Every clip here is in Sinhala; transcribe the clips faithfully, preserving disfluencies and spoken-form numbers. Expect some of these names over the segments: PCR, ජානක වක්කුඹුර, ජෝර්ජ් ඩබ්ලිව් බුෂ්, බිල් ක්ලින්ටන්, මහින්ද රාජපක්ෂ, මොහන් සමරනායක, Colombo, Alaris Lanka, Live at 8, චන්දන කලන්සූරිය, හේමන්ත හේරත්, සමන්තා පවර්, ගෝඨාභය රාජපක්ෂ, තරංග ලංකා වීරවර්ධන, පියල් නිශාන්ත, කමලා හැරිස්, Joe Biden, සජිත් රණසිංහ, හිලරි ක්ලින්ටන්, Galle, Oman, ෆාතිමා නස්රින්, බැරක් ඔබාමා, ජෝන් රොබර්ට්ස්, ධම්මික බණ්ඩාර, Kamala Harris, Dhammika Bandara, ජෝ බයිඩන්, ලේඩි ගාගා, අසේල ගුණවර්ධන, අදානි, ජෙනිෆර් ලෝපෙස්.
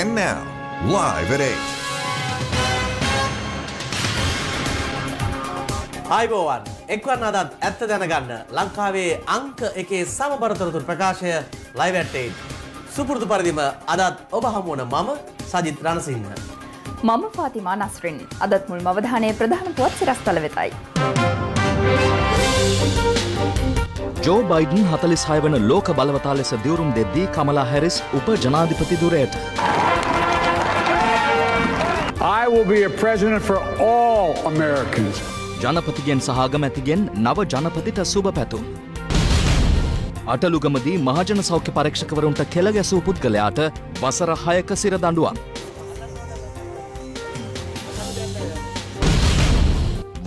And now, Live at eight. Hi everyone. Ekwarnadath ඇත්ත දැනගන්න ලංකාවේ අංක එකේ සමබරතරතුරු ප්‍රකාශය Live at eight. සුපුරුදු පරිදිම අදත් ඔබ හමු වන මම සජිත් රණසිංහ. මම ෆාතිමා නස්රින්. අදත් මුල්ම අවධානයේ ප්‍රධාන පුවත් සිරස්තල වෙතයි. Joe Biden හතලිස් හය වන ලෝක බලවතා ලෙස දියුරුම් දෙද්දී Kamala Harris උප ජනාධිපති ධුරයට. I will be a president for all Americans. ජනපතිගෙන් සහ අගමැතිගෙන් නව ජනපතිට සුබ පැතුම්. අටලුගමදී මහජන සෞඛ්‍ය පරීක්ෂකවරුන්ට කෙළ ගැසූ පුද්ගලයාට වසර හයක සිර දඬුවම්.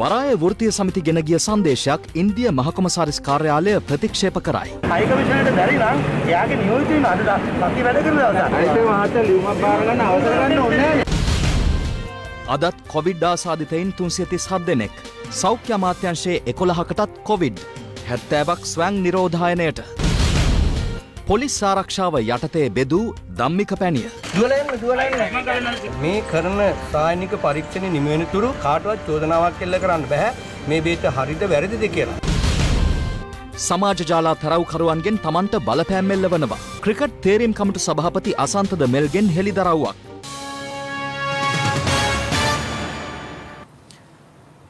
වරාය වෘත්තීය සමිති ගෙන ගිය සංදේශයක් ඉන්දිය මහකොමසාරිස් කාර්යාලය ප්‍රතික්ෂේප කරයි. හයි කමිෂනරට බැරි නම් එයාගේ නියෝජිත වෙන අද සති වැඩ කරන දවසක්. අයිති මහත්තයා ලියුමක් බාර ගන්න අවසර ගන්න ඕනේ නැහැ. අදත් කොවිඩ් ආසාදිතයින් තුන්සිය තිස් හත් දෙනෙක්. සෞඛ්‍ය අමාත්‍යාංශයේ එකොළහකටත් කොවිඩ්. හැත්තෑවක් ස්වයං නිරෝධායනයට. පොලිස් ආරක්ෂාව යටතේ බෙදූ ධම්මික පැණිය. මේ කරන රසායනික පරීක්ෂණ නිමවෙන තුරු කාටවත් චෝදනාවක් එල්ල කරන්න බෑ. මේ බේත හරිද වැරදිද කියලා. සමාජ ජාලා තරවුකරුවන්ගෙන් තමන්ට බලපෑම් එල්ලවනවා. ක්‍රිකට් තේරීම් කමිටු සභාපති අසන්තද මෙල්ගෙන් හෙළිදරව්වක්.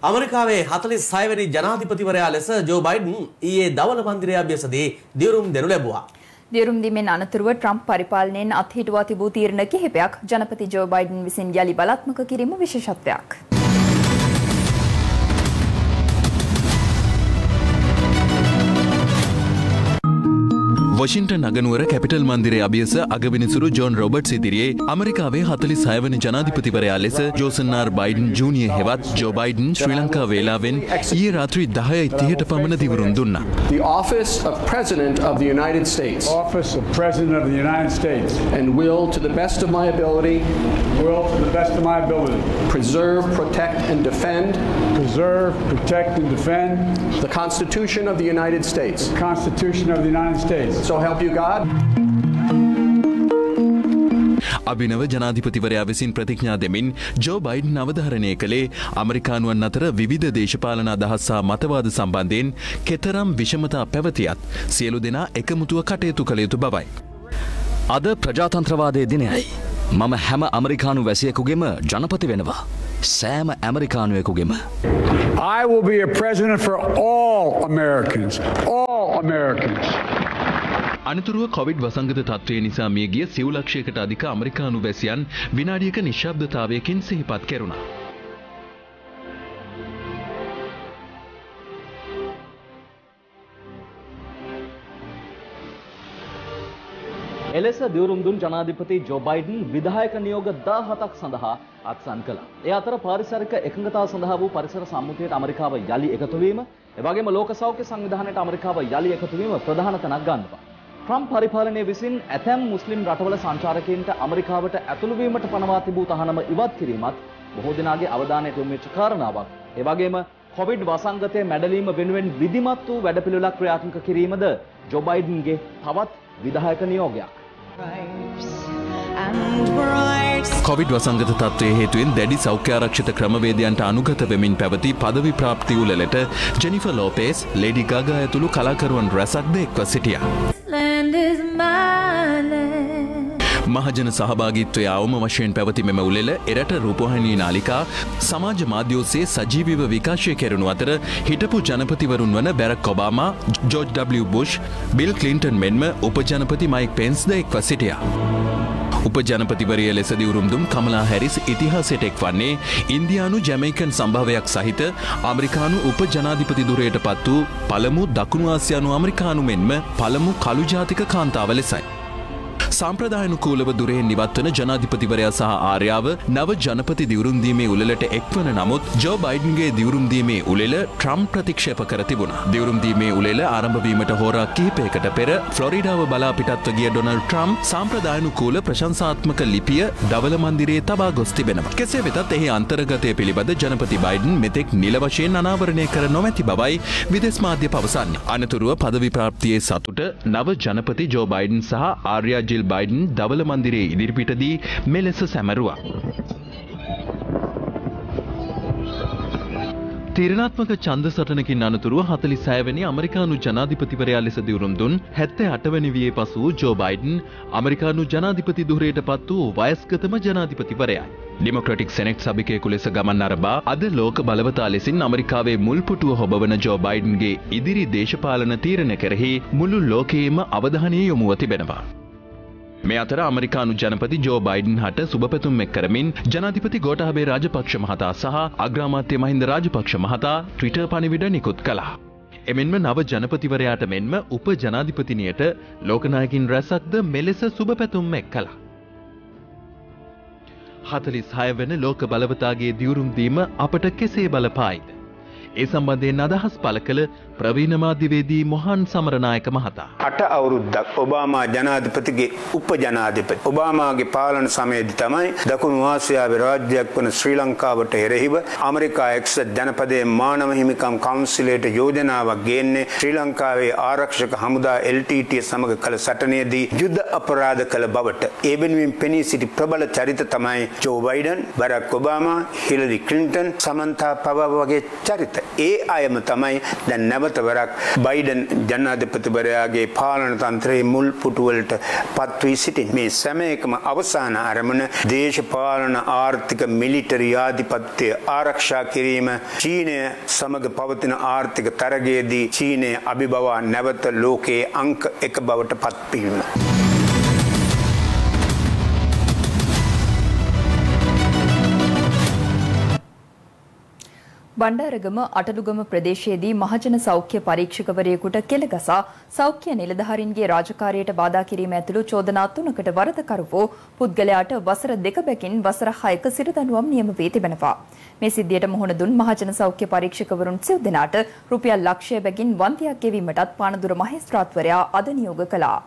අමරිකාවේ හතලිස් හය වෙනි ජනාධිපතිවරයා ලෙස ජෝ බයිඩන් ඊයේ දවල් මන්දිරය අභ්‍යසදී දියුරුම් දෙනු ලැබුවා. දියුරුම් දීමෙන් අනතුරුව ට්‍රම්ප් පරිපාලනයෙන් අත්හිටුවා තිබූ තීරණ කිහිපයක් ජනපති ජෝ බයිඩන් විසින් යලි බලාත්මක කිරීම විශේෂත්වයක්. වොෂින්ටන් අගනුවර කැපිටල් මන්දිරයේ අභියස අගවිනිසුරු ජෝන් රොබර්ට්ස් ඉදිරියේ අමරිකාවේ හතලිස් හය වෙනි ජනාධිපතිවරයා ලෙස ජෝසන් ආර් බයිඩන් ජූනියර් හෙවත් ජෝ බයිඩන් ශ්‍රී ලංකා වේලාවෙන් ඊයේ රාත්‍රී දහය තිහට පමණ දිවුරුම් දුන්නා. The office of President of the United States. Office of President of the United States. And will to the best of my ability. Will to the best of my ability. Preserve, protect and defend. Preserve, protect and defend. The Constitution of the United States. The Constitution of the United States. So help you God. අභිනව ජනාධිපතිවරයා විසින් ප්‍රතිඥා දෙමින් ජෝ බයිඩන් අවධාරණය කළේ ඇමරිකානුවන් අතර විවිධ දේශපාලන අදහස් සහ මතවාද සම්බන්ධයෙන් කෙතරම් විෂමතා පැවතියත් සියලු දෙනා එකමුතුව කටයුතු කළ යුතු බවයි. අද ප්‍රජාතන්ත්‍රවාදයේ දිනයයි. මම හැම ඇමරිකානු වැසියෙකුගේම ජනපති වෙනවා. සෑම ඇමරිකානුවෙකුගේම. I will be a president for all Americans. All Americans. අනතුරුව කොවිඩ් වසංගත තත්ත්වය නිසා මිය ගිය සිව් ලක්ෂයකට අධික ඇමරිකානු වැසියන් විනාඩියක නිශ්ශබ්දතාවයකින් සිහිපත් කෙරුණා. එලෙස දියුරුම් දුන් ජනාධිපති ජෝ බයිඩන් විධායක නියෝග දහහතක් සඳහා අත්සන් කළා. ඒ අතර පාරිසරික එකඟතාව සඳහා වූ පරිසර සම්මුතියට අමරිකාව යලි එකතු වීම, එවැගේම ලෝක සෞඛ්‍ය සංවිධානයට අමරිකාව යලි එකතු වීම ප්‍රධාන තැනක් ගන්නවා. ට්‍රම්ප් පරිපාලනය විසින් ඇතැම් මුස්ලිම් රටවල සංචාරකයන්ට අමරිකාවට ඇතුළු වීමට පනවා තිබූ තහනම ඉවත් කිරීමත් බොහෝ දෙනාගේ අවධානයට යොමු වෙච්ච කාරණාවක්. එවැගේම කොවිඩ් වසංගතයේ මැඩලීම වෙනුවෙන් විධිමත් වූ වැඩපිළිවෙලක් ක්‍රියාත්මක කිරීමද ජෝ බයිඩන්ගේ තවත් විධායක නියෝගයක්. කොවිඩ් වසංගත තත්ත්වය හේතුවෙන් දැඩි සෞඛ්‍යාරක්ෂිත ක්‍රමවේදයන්ට අනුගත වෙමින් පැවති පදවි ප්‍රාප්ති උළෙලට ජෙනිෆර් ලෝපෙස්, ලේඩි ගාගා ඇතුළු කලාකරුවන් රැසක්ද එක්ව සිටියා. මහජන සහභාගීත්වය අවම වශයෙන් පැවති මෙම උළෙල එරට රූපවාහිනී නාලිකා සමාජ මාධ්‍ය ඔස්සේ සජීවීව විකාශය කෙරුණු අතර හිටපු ජනපතිවරුන් වන බැරක් ඔබාමා, ජෝර්ජ් ඩබ්ලිව් බුෂ්, බිල් ක්ලින්ටන් මෙන්ම උපජනපති මයික් පෙන්ස්ද එක්ව සිටියා. උපජනපතිවරය ලෙස දිවුරුම් දුන් කමලා හැරිස් ඉතිහාසයට එක් වන්නේ ඉන්දියානු ජමයිකන් සම්භාවයක් සහිත ඇමරිකානු උපජනාධිපති ධුරයට පත් වූ පළමු දකුණු ආසියානු ඇමරිකානු මෙන්ම පළමු කළු ජාතික කාන්තාව ලෙසයි. සම්ප්‍රදායනුකූලව දුරෙන් නිවත්වන ජනාධිපතිවරයා සහ ආර්යාව නව ජනපති දිවුරුම් දීමේ උළෙලට එක්වන නමුත් ජෝ බයිඩන්ගේ දිවුරුම් දීමේ උළෙල ට්‍රම්ප් ප්‍රතික්ෂේප කර තිබුණා. දිවුරුම් දීමේ උළෙල ආරම්භ වීමට හෝරා කිහිපයකට පෙර ෆ්ලොරිඩාව බලා පිටත්ව ගිය ඩොනල්ඩ් ට්‍රම්ප් සම්ප්‍රදායනුකූල ප්‍රශංසාත්මක ලිපිය ධවල මන්දිරයේ තබා ගොස් තිබෙනවා. කෙසේ වෙතත් එහි අන්තර්ගතය පිළිබඳ ජනපති බයිඩන් මෙතෙක් නිල වශයෙන් අනාවරණය කර නොමැති බවයි විදේශ මාධ්‍ය පවසන්නේ. අනතුරුව පදවි ප්‍රාප්තියේ සතුට නව ජනපති ජෝ බයිඩන් සහ ආර්යා බිල් බයිඩන් ධවල මන්දිරයේ ඉදිරිපිටදී මෙලෙස සැමරුවා. තීරණාත්මක ඡන්ද සටනකින් අනතුරුව හතලිස් හය වෙනි ඇමරිකානු ජනාධිපතිවරයා ලෙස දිවුරුම් දුන් හැත්තෑ අට වෙනි වියේ පසු ජෝ බයිඩන් ඇමරිකානු ජනාධිපති ධුරයට පත් වූ වයස්ගතම ජනාධිපතිවරයායි. ඩෙමොක්‍රැටික් සෙනෙට් සභිකයෙකු ලෙස ගමන් අරඹා අද ලෝක බලවතා ලෙසින් ඇමරිකාවේ මුල්පුටුව හොබවන ජෝ බයිඩන්ගේ ඉදිරි දේශපාලන තීරණ කෙරෙහි මුළු ලෝකයේම අවධානය යොමුව තිබෙනවා. මේ අතර ඇමරිකානු ජනපති ජෝ බයිඩන් හට සුබපැතුම් එක් කරමින් ජනාධිපති ගෝඨාභය රාජපක්ෂ මහතා සහ අග්‍රාමාත්‍ය මහින්ද රාජපක්ෂ මහතා ට්විටර් පණිවිඩ නිකුත් කළා. එමෙන්ම නව ජනපතිවරයාට මෙන්ම උප ජනාධිපතිනියට ලෝකනායකින් රැසක්ද මෙලෙස සුබපැතුම් එක් කළා. හතලිස් හය වෙනි ලෝක බලවතාගේ දියුරුම් දීම අපට කෙසේ බලපායිද? ඒ සම්බන්ධයෙන් අදහස් පළ කළ ප්‍රවීණ මාධ්‍යවේදී මොහන් සමරනායක මහතා. අට අවුරුද්දක් ඔබාමා ජනාධිපතිගේ උපජනාධිපති ඔබාමාගේ පාලන සමයේදී තමයි දකුණු ආසියාවේ රාජ්‍යයක් වන ශ්‍රී ලංකාවට එරෙහිව ඇමරිකා එක්සත් ජනපදයේ මානව හිමිකම් කවුන්සිලයට යෝජනාවක් ගේන්නේ ශ්‍රී ලංකාවේ ආරක්ෂක හමුදා එල් ටී ටී සමග කළ සටනේදී යුද අපරාධ කළ බවට ඒ වෙනුවෙන් පෙනී සිටි ප්‍රබල චරිත තමයි ජෝ බයිඩන්, Barack Obama, හිලරි ක්ලින්ටන්, සමන්තා පවර් වගේ චරිත. ඒ අයම තමයි දැන් නැවත වරක් බයිඩන් ජනාධිපතිවරයාගේ පාලන තන්ත්‍රයේ මුල් පුටුවලට පත් වී සිටින්. මේ සෑම එකම අවසාන අරමුණ දේශපාලන ආර්ථික මිලිටරි ආධිපත්‍ය ආරක්ෂා කිරීම. චීනය සමග පවතින ආර්ථික තරගයේදී චීනය අභිබවා නැවත ලෝකයේ අංක එක බවට පත් වීම. බණ්ඩාරගම අටලුගම ප්‍රදේශයේදී මහජන සෞඛ්‍ය පරීක්ෂකවරයෙකුට කෙළගසා සෞඛ්‍ය නිලධාරීන්ගේ රාජකාරියට බාධා කිරීම ඇතුළු චෝදනා තුනකට වරදකරු වූ පුද්ගලයාට වසර දෙක බැකින් වසර හයක සිරදඬුවම් නියම වී තිබෙනවා. මේ සිද්ධියට මුහුණ දුන් මහජන සෞඛ්‍ය පරීක්ෂකවරුන් සිව් දෙනාට රුපියල් ලක්ෂය බැගින් වන්තියක් ගෙවීමටත් පානදුර මහේස්ත්‍රාත්වරයා අද නියෝග කළා.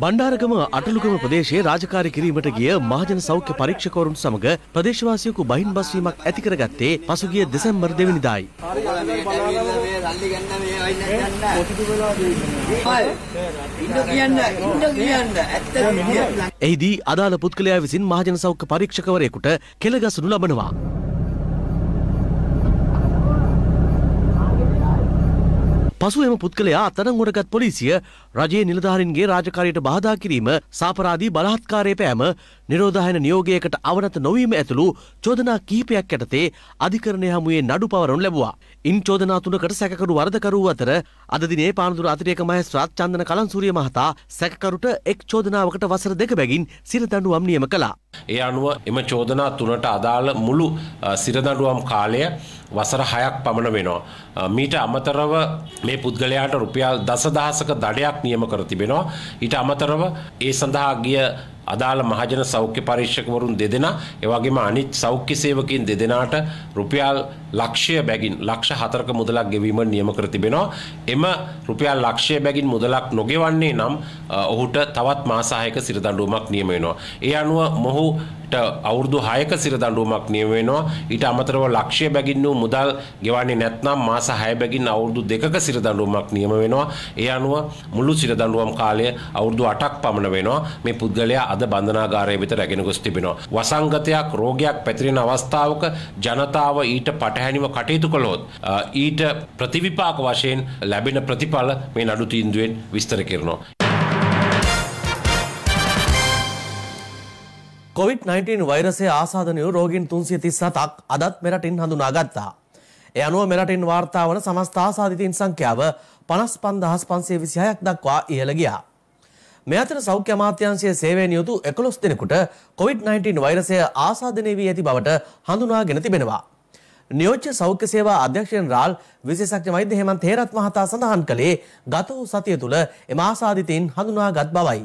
බණ්ඩාරගම අටලුගම ප්‍රදේශයේ රාජකාරී කිරීමට ගිය මහජන සෞඛ්‍ය පරීක්ෂකවරුන් සමග ප්‍රදේශවාසියෙකු බහින් බස් වීමක් ඇති කරගත්තේ පසුගිය දෙසැම්බර් දෙවෙනි දා. එහිදී අදාළ පුද්ගලයා විසින් මහජන සෞඛ්‍ය පරීක්ෂකවරයෙකුට කෙළගසනු ලබනවා. පසු එම පුද්ගලයා අත්අඩංගුවට පොලිසිය රජයේ නිලධාරීන්ගේ රාජකාරියට බාධා කිරීම, සාපරාධී බලාත්කාරයේ පෑම, නිරෝධායන නියෝගයකට අවනත නොවීම ඇතුළු චෝදනා කිහිපයක් යටතේ අධිකරණය හමුවේ නඩු පවරනු ලැබුවා. ඉන් චෝදනා තුනකට සැකකරු වරදකරුවෝ අතර අද දිනේ පානදුර අතිරේක මහේස්ත්‍රාත් චන්දන කලන්සූරිය මහතා සැකකරුට එක් චෝදනාවකට වසර දෙක බැගින් සිරදඬුවම් නියම කළා. ඒ අනුව එම චෝදනා තුනට අදාළ මුළු සිරදඬුවම් කාලය වසර හයක් පමණ වෙනවා. මීට අමතරව මේ පුද්ගලයාට රුපියල් දසදහසක දඩයක් නියම කර තිබෙනවා. ඊට අමතරව ඒ සඳහා ගිය අදාළ මහජන සෞඛ්‍ය පරීක්ෂකවරුන් දෙදෙනා, එවැගේම අනිත් සෞඛ්‍ය සේවකයන් දෙදෙනාට රුපියල් ලක්ෂය බැගින් ලක්ෂ හතරක මුදලක් ගෙවීම නියම කර තිබෙනවා. එම රුපියල් ලක්ෂය බැගින් මුදලක් නොගෙවන්නේ නම් ඔහුට තවත් මාස හයක සිරදඬුවමක් නියම වෙනවා. ඒ අනුව මොහු අවුරුදු හයක සිරදඬුවමක් නියම වෙනවා. ඊට අමතරව ලක්ෂය බැගින් වූ මුදල් ගෙවන්නේ නැත්නම් මාස හය බැගින් අවුරුදු දෙකක සිරදඬුවමක් නියම වෙනවා. ඒ අනුව මුළු සිරදඬුවම් කාලය අවුරුදු අටක් පමණ වෙනවා. මේ පුද්ගලයා අද බන්ධනාගාරයේ වෙත රැගෙන ගොස් තිබෙනවා. වසංගතයක්, රෝගයක් පැතිරෙන අවස්ථාවක ජනතාව ඊට පටහැනිව කටයුතු කළොත් ඊට ප්‍රතිවිපාක වශයෙන් ලැබෙන ප්‍රතිඵල මේ නඩු තීන්දුවෙන් විස්තර කරනවා. කොවිඩ් නයින්ටීන් වෛරසයේ ආසාදනය වූ රෝගීන් තුන්සිය තිස් හතක් අදත් මෙරටින් හඳුනාගත්තා. ඒ අනුව මෙරටින් වාර්තා වන සමස්ත ආසාදිතයින් සංඛ්‍යාව පනස් පන්දාහස් පන්සිය විසිහයක් දක්වා ඉහළ ගියා. මේ අතර සෞඛ්‍ය අමාත්‍යාංශයේ සේවයෙන් යුතු එකොළොස් දෙනෙකුට කොවිඩ් නයින්ටීන් වෛරසය ආසාදනය වී ඇති බවට හඳුනාගෙන තිබෙනවා. නියෝජ්‍ය සෞඛ්‍ය සේවා අධ්‍යක්ෂ ජෙනරාල් විශේෂඥ වෛද්‍ය හේමන්ත හේරත් මහතා සඳහන් කළේ ගත වූ සතිය තුළ එම ආසාදිතයින් හඳුනාගත් බවයි.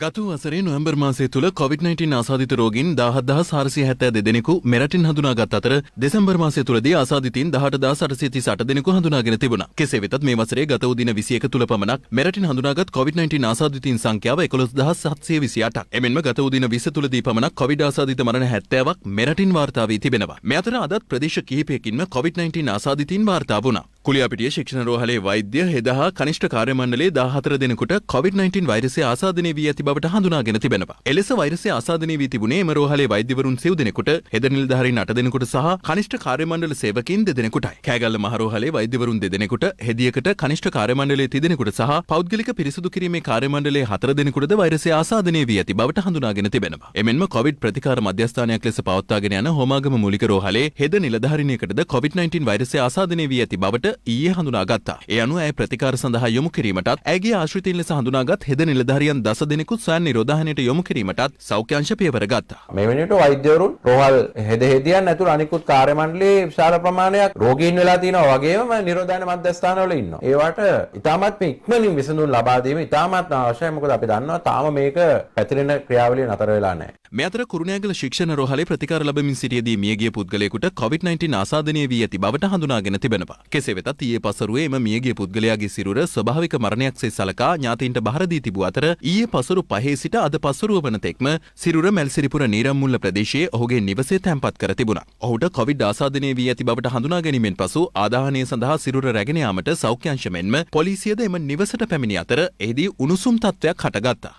ගතු වසරේ නොවැම්බර් මාසය තුල කොවිඩ්-19 ආසාදිත රෝගීන් දාහත් හදාස් හාරසිය හැත්තෑ දෙක දෙනෙකු මෙරටින් හඳුනාගත් අතර දෙසැම්බර් මාසය තුලදී ආසාදිතින් දහඅට හදාස් අටසිය තිස් අට දෙනෙකු හඳුනාගෙන තිබුණා. කෙසේ වෙතත් මේ වසරේ ගත වූ දින විසියක තුල පමණක් මෙරටින් හඳුනාගත් කොවිඩ්-19 ආසාදිතින් සංඛ්‍යාව එකොළොස් හදාස් හත්සිය විසිඅටක්. එමෙන්ම ගත වූ දින විසිය තුලදී පමණක් කොවිඩ් ආසාදිත මරණ හැත්තෑවක් මෙරටින් වාර්තා වී තිබෙනවා. මේ අතර අදත් ප්‍රදේශ කිහිපයකින්ම කොවිඩ්-19 ආසාදිතින් වාර්තා වුණා. කුලියාපිටිය ශික්ෂණ රෝහලේ වෛද්‍ය හෙදහා කනිෂ්ඨ කාර්ය මණ්ඩලයේ දාහතර දෙනෙකුට කොවිඩ්-19 වෛරසය ආසාදනය වී ඇති බවට හඳුනාගෙන තිබෙනවා. එලෙස වෛරසය ආසාදනය වී තිබුණේ එම රෝහලේ වෛද්‍යවරුන් සිව් දෙනෙකුට, හෙද නිලධාරීන් අට දෙනෙකුට සහ කනිෂ්ඨ කාර්ය මණ්ඩල සේවකයන් දෙදෙනෙකුටයි. කෑගල්ල මහ රෝහලේ වෛද්‍යවරුන් දෙදෙනෙකුට, හෙදියකට කනිෂ්ඨ කාර්ය මණ්ඩලයේ තිදෙනෙකුට සහ පෞද්ගලික පිරිසුදු කිරීමේ කාර්ය මණ්ඩලයේ හතර දෙනෙකුටද වෛරසය ආසාදනය වී ඇති බවට හඳුනාගෙන තිබෙනවා. එමෙන්ම කොවිඩ් ප්‍රතිකාර මධ්‍යස්ථානයක් ලෙස පවත්වාගෙන යන හෝමාගම මූලික රෝහලේ හෙද නිලධාරිණියකටද කොවිඩ්-19 වෛරසය ආසාදනය වී ඇති බවට ඊයේ හඳුනාගත්තා. ඒ අනුව ඇය ප්‍රතිකාර සඳහා යොමු කිරීමටත්, ඇගේ ආශ්‍රිතයින් ලෙස හඳුනාගත් හෙද නිලධාරියන් දස දෙනෙකුත් ස්වයං නිරෝධායනයට යොමු කිරීමටත් සෞඛ්‍ය අංශ පියවර ගත්තා. මේ වෙනුවට වෛද්‍යවරුන්, රෝහල් හෙද හෙදියන් ඇතුළු අනිකුත් කාර්ය මණ්ඩලයේ විශාල ප්‍රමාණයක් රෝගීන් වෙලා තියෙනවා. වගේම නිරෝධායන මධ්‍යස්ථානවල ඉන්නවා. ඒවට ඉතාමත් ඉක්මනින් විසඳුම් ලබා දීම ඉතාමත් අවශ්‍යයි. මොකද අපි දන්නවා තාම මේක පැතිරෙන ක්‍රියාවලිය නතර වෙලා නැහැ. මේ අතර කුරුණෑගල ශික්ෂණ රෝහලේ ප්‍රතිකාර ලැබමින් සිටියදී මියගිය පුද්ගලයෙකුට කොවිඩ්-19 ආසාදනය වී ඇති බවට හඳුනාගෙන තිබෙනවා. කෙසේ වෙතත් ඊයේ පසරුවේ එම මියගිය පුද්ගලයාගේ සිරුර ස්වභාවික මරණයක් සේ සලකා ඥාතීන්ට බහර දී තිබූ අතර ඊයේ පසරු පහේ සිට අද පසරුව වන තෙක්ම සිරුර මැල්සිරිපුර නීරම්මුල්ල ප්‍රදේශයේ ඔහුගේ නිවසේ තැන්පත් කර තිබුණා. ඔහුට කොවිඩ් ආසාදනය වී ඇති බවට හඳුනා ගැනීමෙන් පසු ආදාහනය සඳහා සිරුර රැගෙන යාමට සෞඛ්‍ය අංශ මෙන්ම පොලිසියද එම නිවසට පැමිණි අතර එෙහිදී උණුසුම් තත්ත්වයක් හටගත්තා.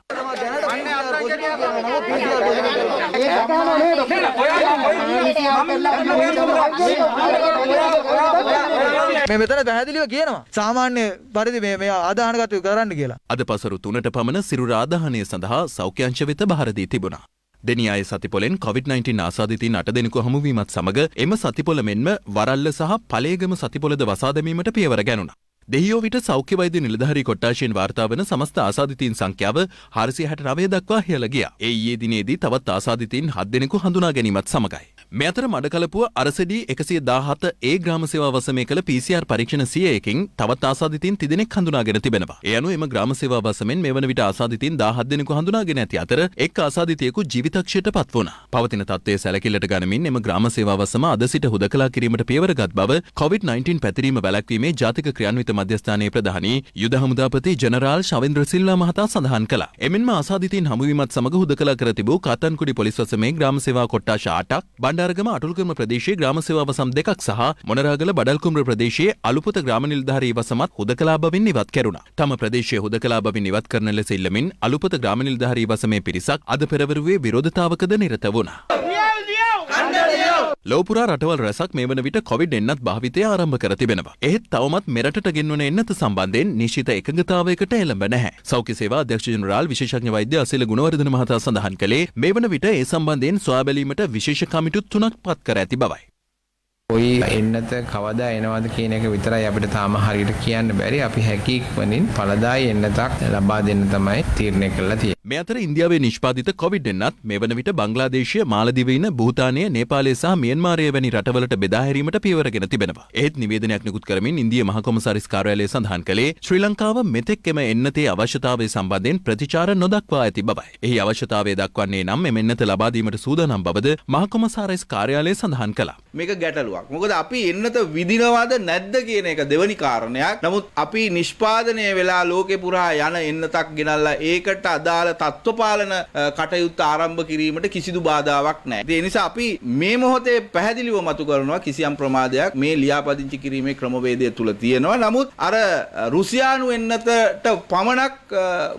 මේ මෙතන පැහැදිලිව කියනවා සාමාන්‍ය පරිදි මේ මෙයා ආදාහනගත කරන්න කියලා. අද පසරු තුනට පමණ සිරුර ආදාහනය සඳහා සෞඛ්‍ය අංශ වෙත බහර දී තිබුණා. දෙනියායේ සතිපොලෙන් කොවිඩ්-19 ආසාදිතින් අට දෙනෙකු හමුවීමත් සමග එම සතිපොල මෙන්ම වරල්ල සහ පලේගම සතිපොලද වසා දැමීමට පියවර ගැනුණා. දෙහියෝවිට සෞඛ්‍ය වෛද්‍ය නිලධාරී කොට්ටාශයෙන් වාර්තා වන සමස්ත ආසාදිතීන් සංඛ්‍යාව හාරසිය හැට නවය දක්වා ඉහළ ගියා. ඒ ඊයේ දිනේදී තවත් ආසාදිතීන් හත් දෙනෙකු හඳුනා ගැනීමත් සමගයි. මේ අතර මඩකලපුව අරසෙඩී එකසිය දහසත් ඒ ග්‍රාම සේවා වසමේ කළ පී සී ආර් පරීක්ෂණ සියයකින් තවත් ආසාදිතීන් තිස් දෙනෙක් හඳුනාගෙන තිබෙනවා. ඒ අනුව එම ග්‍රාම සේවා වසමෙන් මෙවන විට ආසාදිතීන් දහහත් දෙනෙකු හඳුනාගෙන ඇති අතර එක් ආසාදිතයෙකු ජීවිතක්ෂයට පත් වුණා. පවතින තත්ත්වයේ සැලකිල්ලට ගනිමින් එම ග්‍රාම සේවා වසම අද සිට හුදකලා කිරීමට පියවර ගත් බව කොවිඩ්-19 පැතිරීම වැළැක්වීමේ ජාතික ක්‍රියාන්විත මධ්‍යස්ථානයේ ප්‍රධානී යුද හමුදාපති ජනරාල් ශවේන්ද්‍ර සිල්වා මහතා සඳහන් කළා. එමෙන්ම ආසාදිතයින් හමුවීමත් සමග හුදකලා කර තිබූ කාතන්කුඩි පොලිස් වසමේ ග්‍රාම සේවා කොට්ටාශ අටක්, බණ්ඩාරගම අටුල්කම ප්‍රදේශයේ ග්‍රාම සේවා වසම් දෙකක් සහ මොනරාගල බඩල්කුම්ර ප්‍රදේශයේ අලුපත ග්‍රාම නිලධාරී වසමත් හුදකලා බවින් ඉවත් කෙරුණා. තම ප්‍රදේශයේ හුදකලා බවින් ඉවත් කරන ලෙස ඉල්ලමින් අලුපත ග්‍රාම නිලධාරී වසමේ පිරිසක් අද පෙරවරුවේ විරෝධතාවකද නිරත වුණා. ලෝපුරා රටවල් රැසක් මේ වන විට කොවිඩ් එන්නත් භාවිතය ආරම්භ කර තිබෙනවා. එහෙත් තවමත් මෙරටට ගෙන්වන එන්නත සම්බන්ධයෙන් නිශ්චිත එකඟතාවයකට එළඹ නැහැ. සෞඛ්‍ය සේවා අධ්‍යක්ෂ ජෙනරාල් විශේෂඥ වෛද්‍ය අසේල ගුණවර්ධන මහතා සඳහන් කළේ මේ වන විට ඒ සම්බන්ධයෙන් සොයා බැලීමට විශේෂ කමිටු තුනක් පත් කර ඇති බවයි. කොයි එන්නත කවදා එනවද කියන එක විතරයි අපිට තාම හරියට කියන්න බැරි. අපි හැකි ඉක්මනින් පළදායි එන්නතක් ලබා දෙන්න තමයි තීරණය කළා තියෙන්නේ. මේ අතර ඉන්දියාවේ නිෂ්පාදිත කොවිඩ් එන්නත් මේ වන විට බංග්ලාදේශය, මාලදිවයින, භූතානය, නේපාලය සහ මියන්මාරය වැනි රටවලට බෙදා හැරීමට පියවර ගෙන තිබෙනවා. එහෙත් නිවේදනයක් නිකුත් කරමින් ඉන්දියා මහ කොමසාරිස් කාර්යාලය සඳහන් කළේ ශ්‍රී ලංකාව මෙතෙක් එම එන්නතේ අවශ්‍යතාවය සම්බන්ධයෙන් ප්‍රතිචාර නොදක්වා ඇති බවයි. එහි අවශ්‍යතාවය දක්වන්නේ නම් මෙම එන්නත ලබා දීමට සූදානම් බවද මහ කොමසාරිස් කාර්යාලය සඳහන් කළා. මේක ගැටලුවක්. මොකද අපි එන්නත විදිනවද නැද්ද කියන එක දෙවනි කාරණයක්. නමුත් අපි නිෂ්පාදනය වෙලා ලෝකේ පුරා යන එන්නතක් ගෙනල්ලා ඒකට අදාළ තත්ත්වපාලන කටයුත්ත ආරම්භ කිරීමට කිසිදු බාධාවක් නැහැ. ඒ නිසා අපි මේ මොහොතේ පැහැදිලිව මතු කරනවා කිසියම් ප්‍රමාදයක් මේ ලියාපදිංචි කිරීමේ ක්‍රමවේදය තුල තියෙනවා. නමුත් අර රුසියානු එන්නතට පමණක්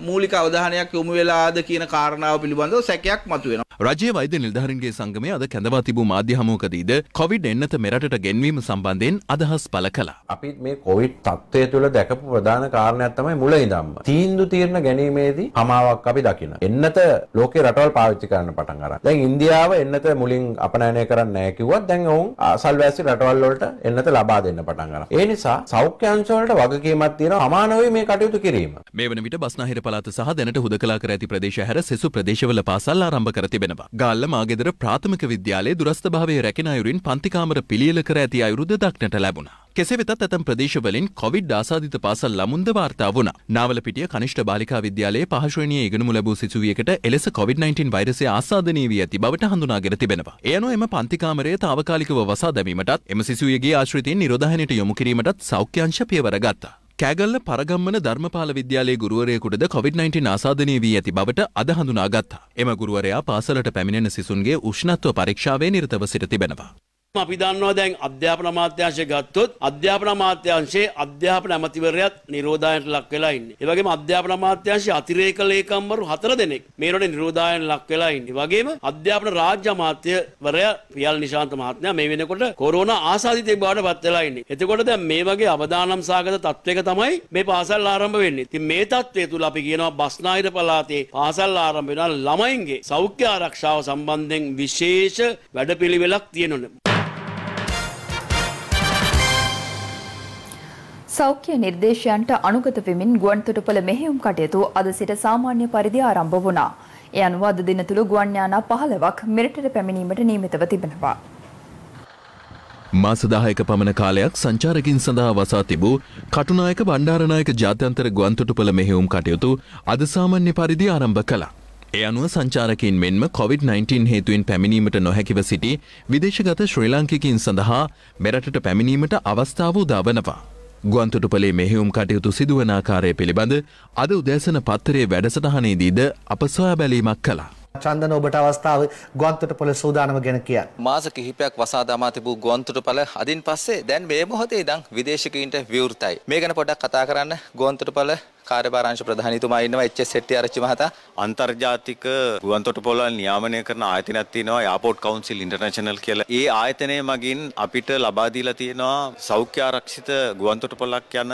මූලික අවධානයක් යොමු වෙලාද කියන කාරණාව පිළිබඳව සැකයක් මතුවෙනවා. රජයේ වෛද්‍ය නිලධාරීන්ගේ සංගමය අද කැඳවා තිබූ මාධ්‍ය හමුවකදීද කොවිඩ් එන්නත මෙරටට ගෙන්වීම සම්බන්ධයෙන් අදහස් පළ කළා. අපි මේ කොවිඩ් තත්ත්වය තුළ දැකපු ප්‍රධාන කාරණයක් තමයි මුල ඉඳන්ම තීන්දුව තීරණ ගැනීමේදී අමාවක් අපි දකින්න. එන්නත ලෝකේ රටවල් පාවිච්චි කරන්න පටන් ගන්නවා. දැන් ඉන්දියාව එන්නත මුලින් අපනයනය කරන්නේ නැහැ කිව්වත් දැන් ඔවුන් අසල්වැසි රටවල් වලට එන්නත ලබා දෙන්න පටන් ගන්නවා. ඒ නිසා සෞඛ්‍ය අංශ වලට වගකීමක් තියෙනවා අමානවී මේ කටයුතු කිරීම. මේ වන විට බස්නාහිර පළාත සහ දැනට හුදකලා කර ඇති ප්‍රදේශ හැර සෙසු ප්‍රදේශවල පාසල් ආරම්භ කර තිබෙනවා. ගාල්ල මාගෙදර ප්‍රාථමික විද්‍යාලයේ දුරස්ථභාවයේ රැකින අයුරින් පන්ති කාමර පිළියෙල කර ඇති අයුරුද දක්නට ලැබුණා. කෙසේ වෙතත් ඇතම් ප්‍රදේශවලින් කොවිඩ් ආසාදිත පාසල් ළමුන්ද වාර්තා වුණා. නාවලපිටිය කනිෂ්ඨ බාලිකා විද්‍යාලයේ පහ ශ්‍රේණියේ ඉගෙනුම ලැබූ සිසුවියකට එලෙස කොවිඩ්-19 වෛරසය ආසාදනීය වී ඇති බවට හඳුනාගෙන තිබෙනවා. ඒ අනුව එම පන්ති කාමරය తాවකාලිකව වසා දැමීමටත් එම සිසුවියගේ ආශ්‍රිතයින් නිරෝධායනයට යොමු කිරීමටත් සෞඛ්‍ය අංශ පියවර ගත්තා. කෑගල්ල පරගම්මන ධර්මපාල විද්‍යාලයේ ගුරුවරයෙකුටද කොවිඩ්-19 ආසාදනීය වී ඇති බවට අද හඳුනාගත්තා. එම ගුරුවරයා පාසලට පැමිණෙන සිසුන්ගේ උෂ්ණත්ව පරීක්ෂාවේ නිරතව සිට තිබෙනවා. අපි දන්නවා දැන් අධ්‍යාපන අමාත්‍යාංශය ගත්තොත් අධ්‍යාපන අමාත්‍යාංශයේ අධ්‍යාපන අමාත්‍යවරයාත් නිරෝධායනට ලක් වෙලා ඉන්නේ. ඒ වගේම අධ්‍යාපන අමාත්‍යාංශයේ අතිරේක ලේකම්වරු හතර දෙනෙක් මේ රටේ නිරෝධායනට ලක් වෙලා ඉන්නේ. වගේම අධ්‍යාපන රාජ්‍ය අමාත්‍යවරයා පියල් නිශාන්ත මහත්මයා මේ වෙනකොට කොරෝනා ආසාදිතයෙක් බවට පත් වෙලා ඉන්නේ. එතකොට දැන් මේ වගේ අවදානම් සාගත තත්වයක තමයි මේ පාසල් ආරම්භ වෙන්නේ. ඉතින් මේ තත්වය තුල අපි කියනවා බස්නාහිර පළාතේ පාසල් ආරම්භ වෙනවා ළමයින්ගේ සෞඛ්‍ය ආරක්ෂාව සම්බන්ධයෙන් විශේෂ වැඩපිළිවෙලක් තියෙනවා. සෞඛ්‍ය නිර්දේශයන්ට අනුගත වෙමින් ගුවන්තොටුපළ මෙහෙයුම් කටයුතු අද සිට සාමාන්‍ය පරිදි ආරම්භ වුණා. ඒ අනුව අද දින තුල ගුවන් යානා පහළොවක් මෙරටට පැමිණීමට නියමිතව තිබෙනවා. මාස දහයක පමණ කාලයක් සංචාරකින් සඳහා වසා තිබූ කටුනායක බණ්ඩාරනායක ජාත්‍යන්තර ගුවන්තොටුපළ මෙහෙයුම් කටයුතු අද සාමාන්‍ය පරිදි ආරම්භ කළා. ඒ අනුව සංචාරකයන් මෙන්ම කොවිඩ්-19 හේතුවෙන් පැමිණීමට නොහැකිව සිටි විදේශගත ශ්‍රී ලාංකිකයින් සඳහා මෙරටට පැමිණීමට අවස්ථාව උදා වනවා. ගුවන්තොටුපළේ මෙහෙයුම් කටයුතු සිදුවන ආකාරය පිළිබඳ අද උදෑසන පත්තරේ වැඩසටහනේදීද අප සොයා බැලීමක් කළා. චන්දන ඔබට අවස්ථාව ගුවන්තොටුපළ සූදානම ගැන කියන්න. මාස කිහිපයක් වසා දමා තිබූ ගුවන්තොටුපළ අදින් පස්සේ දැන් මේ මොහොතේ ඉඳන් විදේශිකයින්ට විවෘතයි. මේ ගැන පොඩ්ඩක් කතා කරන්න ගුවන්තොටුපළ කාර්යභාරාංශ ප්‍රධානීතුමා ඉන්නවා එච් එස් සෙට්ටි ආරච්චි මහතා. අන්තර්ජාතික ගුවන්තොටුපළ නියාමනය කරන ආයතනයක් තියෙනවා එයාපෝට් කවුන්සිල් ඉන්ටර්නැෂනල් කියලා. ඒ ආයතනය මගින් අපිට ලබා දීලා තියෙනවා සෞඛ්‍ය ආරක්ෂිත ගුවන්තොටුපළක් යන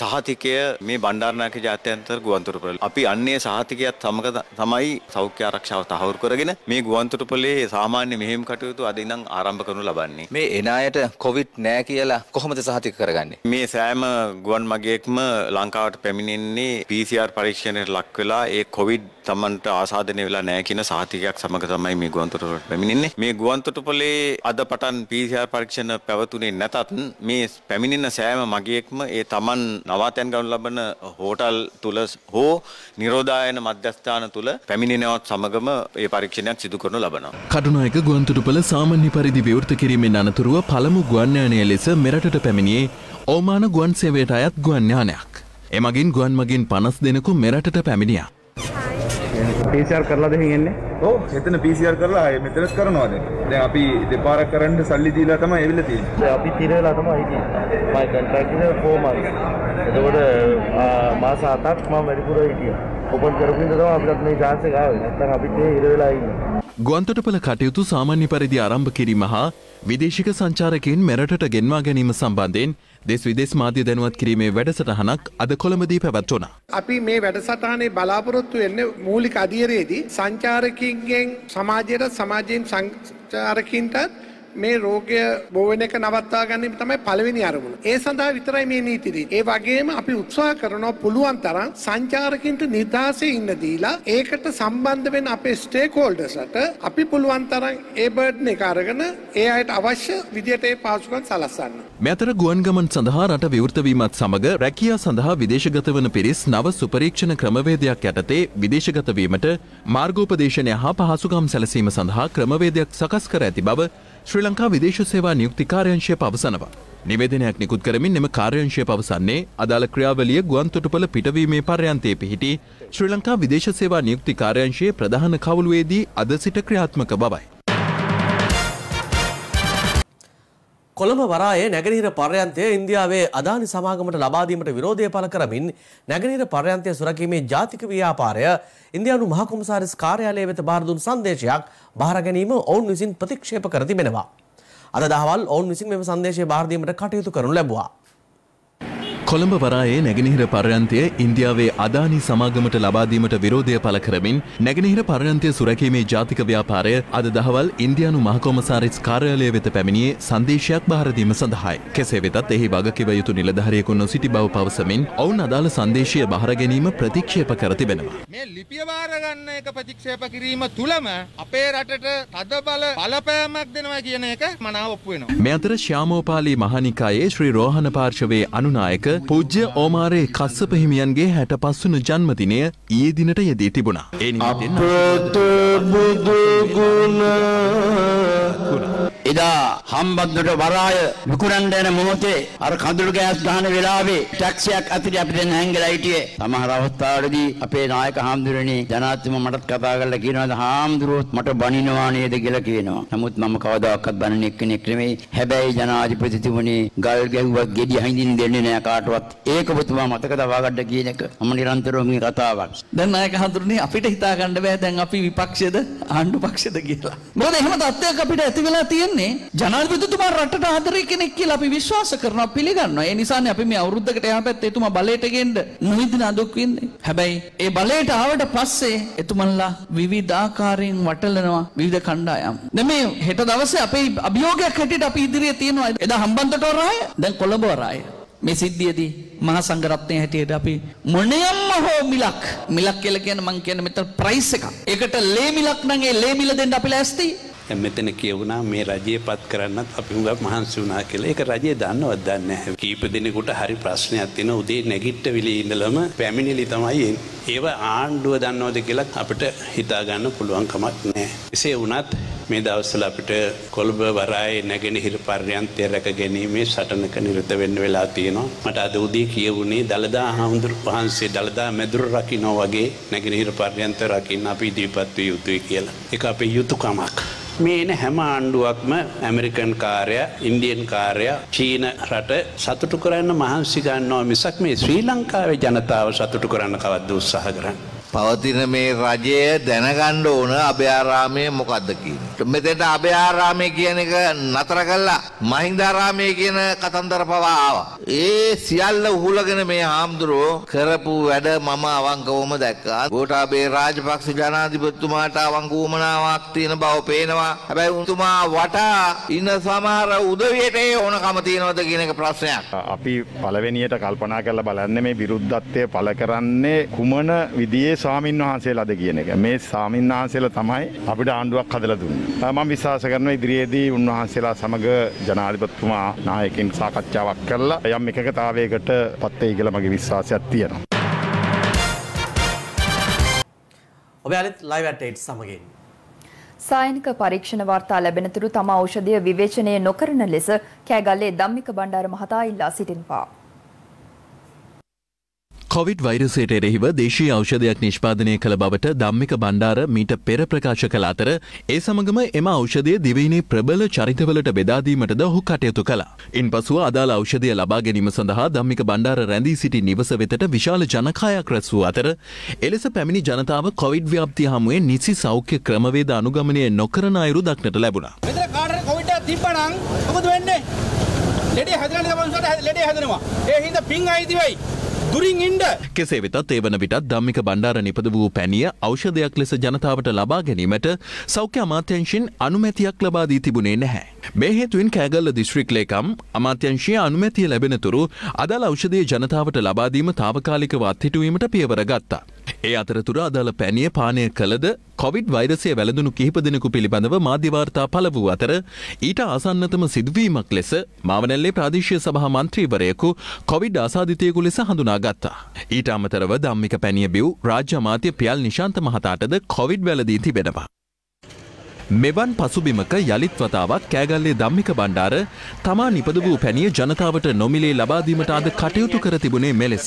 සහතිකය මේ බණ්ඩාරනායක ජාත්‍යන්තර ගුවන්තොටුපළ. අපි අන්නේ සහතිකයත් සමග තමයි සෞඛ්‍ය ආරක්ෂාව තහවුරු කරගෙන මේ ගුවන්තොටුපළේ සාමාන්‍ය මෙහෙයුම් කටයුතු අද ඉඳන් ආරම්භ කරනු ලබන්නේ. මේ එන අයට කොවිඩ් නැහැ කියලා කොහොමද සහතික කරගන්නේ? මේ සෑම ගුවන් මගියෙක්ම ලංකාවට පැමිණෙන P C R පරීක්ෂණයට ලක් වෙලා ඒ කොවිඩ් තමන්ට ආසාදනය වෙලා නැහැ කියන සහතිකයක් සමග තමයි මේ ගුවන්තොටුපළට පැමිණෙන්නේ. මේ ගුවන්තොටුපළේ අද පටන් P C R පරීක්ෂණ පැවතුනේ නැතත් මේ පැමිණෙන සෑම මගියෙක්ම ඒ තමන් නවාතැන් ගනු ලබන හෝටල් තුල හෝ නිරෝධායන මධ්‍යස්ථාන තුල පැමිණෙනවත් සමගම ඒ පරීක්ෂණයක් සිදු කරනු ලබනවා. කඩුනායක ගුවන්තොටුපළ සාමාන්‍ය පරිදි විවෘත කිරීමෙන් අනතුරුව පළමු ගුවන් යානය ලෙස මෙරටට පැමිණියේ ඕමාන ගුවන් සේවයට අයත් ගුවන් යානයක්. එමගින් ගුවන් මගින් පනස් දෙනෙකු මෙරටට පැමිණියා. P C R කරලා දෙන්නේ? ඔව්, එතන P C R කරලා ආයේ මෙතනත් කරනවාද? දැන් අපි දෙපාරක් කරන්න සල්ලි දීලා තමයි ඇවිල්ලා තියෙන්නේ. අපි තිරලා තමයි ඉන්නේ. මම කොන්ට්‍රැක්ට් එක four months. එතකොට මාස හතක් මම වැඩිපුර හිටියා. ඔපන් කරපු ඉඳන් තමයි අපිට මේ chance එක ආවේ. නැත්නම් අපිත් මේ ඉර වෙලා ඉන්නේ. ගුවන්තොටුපළ කටයුතු සාමාන්‍ය පරිදි ආරම්භ කිරීම හා විදේශික සංචාරකයන් මෙරටට ගෙන්වා ගැනීම සම්බන්ධයෙන් දෙස් විදේශ මාධ්‍ය දැනුවත් කිරීමේ වැඩසටහනක් අද කොළඹදී පැවැත්වුණා. අපි මේ වැඩසටහනේ බලාපොරොත්තු වෙන්නේ මූලික අධියරයේදී සංචාරකයන්ගෙන් සමාජයට සමාජයෙන් සංචාරකින්ට මේ රෝගය බොවෙන එක නවත්වා ගැනීම තමයි පළවෙනි අරමුණ. ඒ සඳහා විතරයි මේ නීති දෙන්නේ. ඒ වගේම අපි උත්සාහ කරනවා පුළුවන් තරම් සංචාරකින්ට නිදාසේ ඉන්න දීලා ඒකට සම්බන්ධ වෙන අපේ ස්ටේක් හෝල්ඩර්ස්ට අපි පුළුවන් තරම් ඒ බර්ඩන් එක අරගෙන ඒ අයට අවශ්‍ය විදියට ඒ පාසුකම් සලස්සන්න. මේ අතර ගුවන් ගමන් සඳහා රට විවෘත වීමත් සමග රැකියා සඳහා විදේශගත වන පිරිස් නව සුපරීක්ෂණ ක්‍රමවේදයක් යටතේ විදේශගත වීමට මාර්ගෝපදේශනය හා පහසුකම් සැලසීම සඳහා ක්‍රමවේදයක් සකස් කර ඇති බව ශ්‍රී ලංකා විදේශ සේවා නියුක්ති කාර්යංශය පවසනවා. නිවේදනයක් නිකුත් කරමින් එම කාර්යංශය පවසන්නේ අදාළ ක්‍රියාවලිය ගුවන්තොටුපළ පිටවීමේ පර්යන්තයේ පිහිටි ශ්‍රී ලංකා විදේශ සේවා නියුක්ති කාර්යංශයේ ප්‍රධාන කවුළුවේදී අද සිට ක්‍රියාත්මක බවයි. කොළඹ වරායේ නැගෙනහිර පර්යන්තය ඉන්දියාවේ අදානි සමාගමට ලබා දීමට විරෝධය පළ කරමින් නැගෙනහිර පර්යන්තය සුරකීමේ ජාතික ව්‍යාපාරය ඉන්දියානු මහ කොමසාරිස් කාර්යාලය වෙත බාර දුන් සංදේශයක් බාර ගැනීම ඔවුන් විසින් ප්‍රතික්ෂේප කර තිබෙනවා. අද දහවල් ඔවුන් විසින් මෙම සංදේශය බාර දීමට කටයුතු කරනු ලැබුවා. කොළඹ වරායේ නැගෙනහිර පර්යන්තය ඉන්දියාවේ අදානි සමාගමට ලබා දීමට විරෝධය පළ කරමින් නැගෙනහිර පර්යන්තය සුරැකීමේ ජාතික ව්‍යාපාරය අද දහවල් ඉන්දියානු මහකොමසාරිස් කාර්යාලය වෙත පැමිණියේ සංදේශයක් බාර දීම සඳහායි. කෙසේ වෙතත් එහි වගකිව යුතු නිලධාරියෙකු නොසිටි බව පවසමින් ඔවුන් අදාළ සංදේශය බාර ගැනීම ප්‍රතික්ෂේප කර තිබෙනවා. මේ ලිපිය බාර ගන්න එක ප්‍රතික්ෂේප කිරීම තුලම අපේ රටට තදබල බලපෑමක් දෙනවා කියන එක මනාව ඔප්පු වෙනවා. මේ අතර ශ්‍යාමෝපාලි මහානිකායේ ශ්‍රී රෝහණ පාර්ශවයේ අනුනායක पूज्य ओमारे कस्सप हिमियनगे पैंसठ वे जन्मदिनय ईये दिनट यदी तिबुणा ए निमित्तයෙන් इदा हम बंदूटे वराय विकुरंडे ने मोहते और खादुल के अस्तान विलावे टैक्सियाँ अतिरिक्त अपने नहंग लाइटी है हमारा होता है डी अपने नायक हम दुरनी जनात्म मटक कतागल की ना हम दुरोत मटो बनी नो आने ये दिगल की नो नमूत ममकावदा कत बनने के निकले में है भाई जनाज प्रतिति बनी गाल के हुआ गेदी हाई दिन देने ने काटवात जनाधिपति तुम्हारा रटट आदरे කෙනෙක් කියලා අපි විශ්වාස කරනවා පිළිගන්නවා. ඒ නිසානේ අපි මේ අවුරුද්දකට එහා පැත්තේ එතුමා බලයට ගෙන්න නොහිඳින අදොක් වෙන්නේ. හැබැයි ඒ බලයට ආවට පස්සේ එතුමන්ලා විවිධාකාරයෙන් වටලනවා විවිධ කණ්ඩායම්. දැන් මේ හෙට දවසේ අපේ අභියෝගයක් හැටියට අපි ඉදිරියේ තියෙනවා. එදා හම්බන්තොට වරාය දැන් කොළඹ වරාය. මේ සිද්ධියේදී මහා සංඝරත්නයේ හැටියට අපි මොණියම්ම හෝ මිලක් මිලක් කියලා කියන මං කියන්නේ මෙතන ප්‍රයිස් එකක්. ඒකට ලේ මිලක් නම් ඒ ලේ මිල දෙන්න අපි ලෑස්තියි. මෙතන කියුණා මේ රජයේ පත් කරන්නත් අපි හුඟක් මහන්සි වුණා කියලා. ඒක රජයේ දන්නවත් දන්නේ නැහැ. කීප දිනෙකට හරි ප්‍රශ්නයක් තියෙන උදේ නැගිට්ටවිලි ඉඳලම පැමිණිලි තමයි එන්නේ. ඒව ආණ්ඩුව දන්නවද කියලා අපිට හිතා ගන්න පුළුවන් කමක් නැහැ. එසේ වුණත් මේ දවස්වල අපිට කොළඹ වරායේ නැගෙනහිර පර්යන්තය රැකගැනීමේ සටනක නිරත වෙන්න වෙලා තියෙනවා. මට අද උදේ කියවුණේ දලදා හඳුරු වහන්සේ දලදා මැදුර රකින්න වගේ නැගෙනහිර පර්යන්තය රකින්න අපි ඉදිරිපත් විය යුතුයි කියලා. ඒක අපේ යුතුයකමක්. මේන හැම ආණ්ඩුවක්ම ඇමරිකන් කාර්යය, ඉන්දියන් කාර්යය, චීන රට සතුටු කරන්න මහන්සි ගන්නවා මිසක් මේ ශ්‍රී ලංකාවේ ජනතාව සතුටු කරන්න කවද්ද උත්සාහ කරන්නේ. පවතින මේ රජය දැනගන්න ඕන අභයාරාමය මොකද්ද කියන්නේ. මෙතෙන්ට අභයාරාමය කියන එක නතර කළා මහින්දාරාමය කියන කතන්දර පවා ආවා. ඒ සියල්ල උහුලගෙන මේ ආම්දුරෝ කරපු වැඩ මම අවංකවම දැක්කා. ගෝඨාභය රාජපක්ෂ ජනාධිපතිතුමාට අවංක වුමනාවක් තියෙන බව පේනවා. හැබැයි උතුමා වටා ඉන සමහර උදවියට ඕනකම තියනවද කියන එක ප්‍රශ්නයක්. අපි පළවෙනියට කල්පනා කරලා බලන්නේ මේ විරුද්ධත්වය පළ කරන්නේ කුමන විදිහේ ස්වාමීන් වහන්සේලාද කියන එක. මේ ස්වාමීන් වහන්සේලා තමයි අපිට ආණ්ඩුවක් හදලා දුන්නේ. මම විශ්වාස කරනවා ඉදිරියේදී උන්වහන්සේලා සමග ජනාධිපතිතුමා නායකයන් සාකච්ඡාවක් කරලා යම් එකකතාවයකට පත් වෙයි කියලා මගේ විශ්වාසයක් තියෙනවා. ඔබ ඇලත් Live at eight සමගින් සායනික පරීක්ෂණ වාර්තා ලැබෙනතුරු තම ඖෂධය විවේචනය නොකරන ලෙස කෑගල්ලේ ධම්මික බණ්ඩාර මහතා ඉල්ලා සිටිනවා. කොවිඩ් වෛරසයට එරෙහිව දේශීය ඖෂධයක් නිෂ්පාදනය කළ බවට ධම්මික බණ්ඩාර මීට පෙර ප්‍රකාශ කළ අතර ඒ සමගම එම ඖෂධය දිවයිනේ ප්‍රබල චරිතවලට බෙදා දීමටද ඔහු කටයුතු කළා. ඉන්පසුව අදාළ ඖෂධය ලබා ගැනීම සඳහා ධම්මික බණ්ඩාර රැඳී සිටි නිවස වෙතට විශාල ජනකායක් රැස් වූ අතර එලෙස පැමිණි ජනතාව කොවිඩ් ව්‍යාප්තිය හමුවේ නිසි සෞඛ්‍ය ක්‍රමවේද අනුගමනය නොකරන අයුරු දක්නට ලැබුණා. මෙතන කාටද කොවිඩ් එක තිබ්බනම් මොකද වෙන්නේ? ලෙඩේ හැදෙනවා මොන්සට ලෙඩේ හැදෙනවා. ඒ හින්දා පිං ආයිති වෙයි. කෙසේ වෙතත් තේවන විටත් ධම්මික බණ්ඩාර නිපද වූ පැණිය ඖෂධයක් ලෙස ජනතාවට ලබා ගැනීමට සෞඛ්‍ය අමාත්‍යංශයෙන් අනුමැතියක් ලබා දී තිබුණේ නැහැ. මේ හේතුවෙන් කෑගල්ල දිස්ත්‍රික් ලේකම් අමාත්‍යංශයේ අනුමැතිය ලැබෙනතුරු අදාළ ඖෂධය ජනතාවට ලබා දීම తాවකාලිකව අත්හිටුවීමට පියවර ගත්තා. ඒ අතරතුර අදාළ පැණිය පානය කළද කොවිඩ් වෛරසය වැළඳුණු කිහිප දෙනෙකු පිළිබඳව මාධ්‍ය වාර්තා පළ වූ අතර ඊට ආසන්නතම සිදුවීමක් ලෙස මාවනැල්ලේ ප්‍රාදේශීය සභා මන්ත්‍රීවරයෙකු කොවිඩ් ආසාදිතයෙකු ලෙස හඳුනා ගත්තා. ඊට අමතරව ධම්මික පැණිය බිව් රාජ්‍ය අමාත්‍ය පියල් නිශාන්ත මහතාටද කොවිඩ් වැළඳී තිබෙනවා. මෙවන් පසුබිමක යලිත් වතාවක් කෑගල්ලේ ධම්මික බණ්ඩාර තමා නිපද වූ පැණිය ජනතාවට නොමිලේ ලබා දීමට අද කටයුතු කර තිබුණේ මෙලෙස.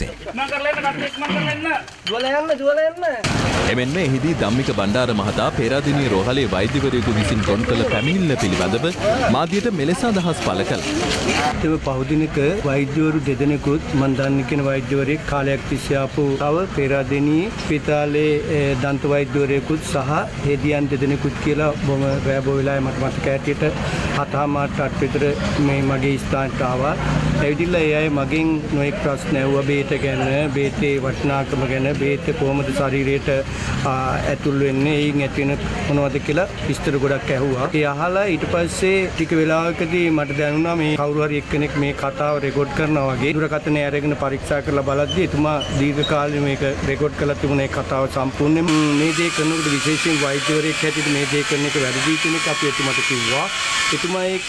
එමෙන්ම එහිදී ධම්මික බණ්ඩාර මහතා පේරාදෙණිය රෝහලේ වෛද්‍යවරයෙකු විසින් ගොනු කළ පැමිණිල්ල පිළිබඳව මාධ්‍යයට මෙලෙස අදහස් පළ කළා. තව පහුදිනක වෛද්‍යවරු දෙදෙනෙකුත් මන් දන්නේ කියන වෛද්‍යවරයෙක් කාලයක් තිස්සේ ආපු තව පේරාදෙණියේ ස්පිතාලේ දන්ත වෛද්‍යවරයෙකුත් සහ හෙදියන් දෙදෙනෙකුත් කියලා බොම වැබෝ වෙලාවේ මට මතක ඇටියට හතහමාරට විතර මේ මගේ ස්ථානට ආවා. ඇවිදලා ඒ අය මගෙන් නොඑක් ප්‍රශ්න ඇහුවා බේත ගැන, බේතේ වටිනාකම ගැන, බේත කොහොමද ශරීරයට ඇතුල් වෙන්නේ, ඒයින් ඇති වෙන මොනවද කියලා විස්තර ගොඩක් ඇහුවා. ඒ අහලා ඊට පස්සේ ටික වෙලාවකදී මට දැනුණා මේ කවුරු හරි එක්කෙනෙක් මේ කතාව රෙකෝඩ් කරනවා වගේ. දුරකථනය අරගෙන පරීක්ෂා කරලා බලද්දී එතුමා දීර්ඝ කාලෙ මේක රෙකෝඩ් කරලා තිබුණේ කතාව සම්පූර්ණයෙන්. මේ දේ කරනකොට විශේෂයෙන් වෛද්‍යවරයෙක් හැටියට මේ දේ කරන එක වැරදි කියලා අපි එතුමාට කිව්වා. එතුමා ඒක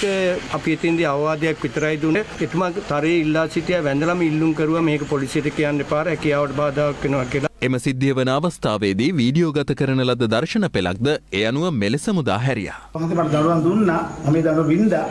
අපි එතෙන්දී අවවාදයක් විතරයි දුන්නේ. එතුමා තරයේ ඉල්ලා සිටියා වැඳලාම ඉල්ලුම් කරුවා මේක පොලිසියට කියන්න එපා රැකියාවට බාධාක් වෙනවා කියලා. එම සිද්ධිය වන අවස්ථාවේදී වීඩියෝ ගත කරන ලද දර්ශන පෙළක්ද ඒ අනුව මෙලෙස මුදා හැරියා. මොකද මට දරුවන් දුන්නා මම ඒ දරුවා වින්දා.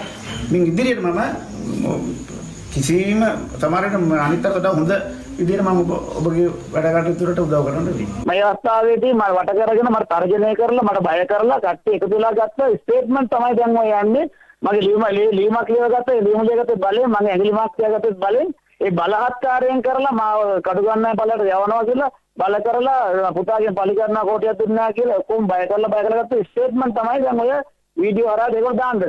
මින් ඉදිරියට මම කිසිම සමහරට අනිත්තර වඩා හොඳ විදියට මම ඔබගේ වැඩ කටයුතු වලට උදව් කරන්න වෙනවා. මේ අවස්ථාවේදී මම වට කරගෙන මට තර්ජනය කරලා මට බය කරලා කට්ටිය එකතු වෙලා ගත්ත ස්ටේට්මන්ට් තමයි දැන් ඔය යන්නේ. මගේ ලියුම ලියුමක් ලියවගත්ත ඒ ලියුම දෙකට බලේ මම ඇඟිලි මාක් තියාගත්තත් බලේ ඒ බලහත්කාරයෙන් කරලා මාව කඩුගන්නෑ බලයට යවනවා කියලා බල කරලා පුතාගේ පරිගණනා කෝටියක් දුන්නා කියලා ඔක්කොම බය කරලා බය කරගත්ත ස්ටේට්මන්ට් තමයි දැන් ඔය වීඩියෝ හරහා දෙකක් දාන්න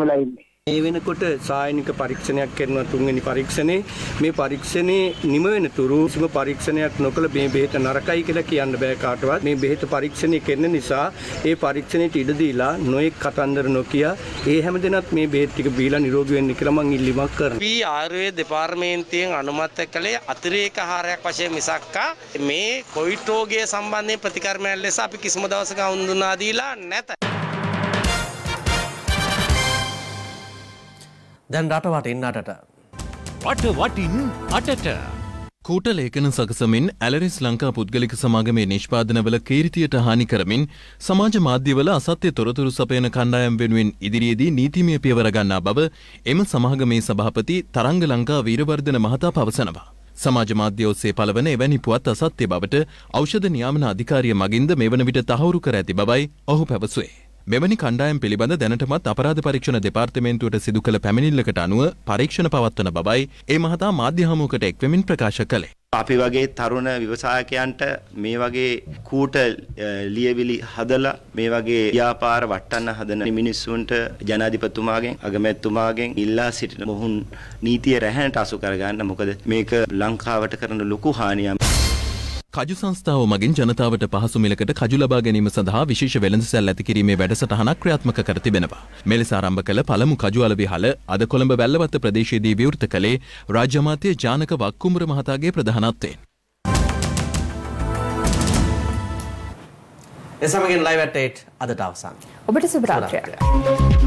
මෙලා ඉන්නේ. මේ වෙනකොට සායනික පරීක්ෂණයක් කරනවා තුන්වෙනි පරීක්ෂණේ. මේ පරීක්ෂණේ නිම වෙනතුරු කිසිම පරීක්ෂණයක් නොකළ මේ බෙහෙත නරකයි කියලා කියන්න බෑ කාටවත්. මේ බෙහෙත පරීක්ෂණය කරන නිසා ඒ පරීක්ෂණයට ඉඩ දීලා නොඑක් කතන්දර නොකිය ඒ හැමදෙනත් මේ බෙහෙත් ටික බීලා නිරෝගී වෙන්න කියලා මං ඉල්ලීමක් කරනවා. අපි ආයුර්වේද දෙපාර්තමේන්තුවෙන් අනුමත කළේ අතිරේක ආහාරයක් වශයෙන් මිසක් මේ කොවිඩ් රෝගය සම්බන්ධයෙන් ප්‍රතික්‍රමයක් ලෙස අපි කිසිම දවසක හඳුනා දීලා නැත. දැන් රටවටින් අටට රටවටින් අටට කූට ලේඛන සකසමින් ඇලරිස් ලංකා පුද්ගලික සමාගමේ නිෂ්පාදනවල කීර්තියට හානි කරමින් සමාජ මාධ්‍යවල අසත්‍ය තොරතුරු සපයන කණ්ඩායම් වෙනුවෙන් ඉදිරියේදී නීතිමය පියවර ගන්නා බව එම සමාගමේ සභාපති තරංග ලංකා වීරවර්ධන මහතා පවසනවා. සමාජ මාධ්‍ය ඔස්සේ පළවන එවැනි පුවත් අසත්‍ය බවට ඖෂධ නියාමන අධිකාරිය මගින්ද මෙවන විට තහවුරු කර ඇති බවයි ඔහු පැවසුවේ. මෙවැනි කණ්ඩායම් පිළිබඳ දැනටමත් අපරාධ පරීක්ෂණ දෙපාර්තමේන්තුවට සිදු කළ පැමිණිල්ලකට අනුව පරීක්ෂණ පවත්වන බවයි ඒ මහතා මාධ්‍ය හමුවකට එක්වෙමින් ප්‍රකාශ කළේ. අපි වගේ තරුණ ව්‍යවසායකයන්ට මේ වගේ කූට ලියවිලි හදලා මේ වගේ ව්‍යාපාර වටන්න හදන මිනිස්සුන්ට ජනාධිපතිතුමාගෙන් අගමැතිතුමාගෙන් ඉල්ලා සිටින මොහුන් නීතිය රැහැනට අසු කරගන්න. මොකද මේක ලංකාවට කරන ලොකු හානියක්. කජු සංස්ථාව මගින් ජනතාවට පහසු මිලකට කජු ලබා ගැනීම සඳහා විශේෂ වෙළඳසැල් ඇති කිරීමේ වැඩසටහනක් ක්‍රියාත්මක කර තිබෙනවා. මෙලෙස ආරම්භ කළ පළමු කජු අලවි හල අද කොළඹ වැල්ලවත්ත ප්‍රදේශයේදී විවෘත කළේ රාජ්‍ය අමාත්‍ය ජානක වක්කුඹුර මහතාගේ ප්‍රධානත්වයෙන්. එසමගින් Live at eight අදට අවසන්. ඔබට සුබ රාත්‍රියක්.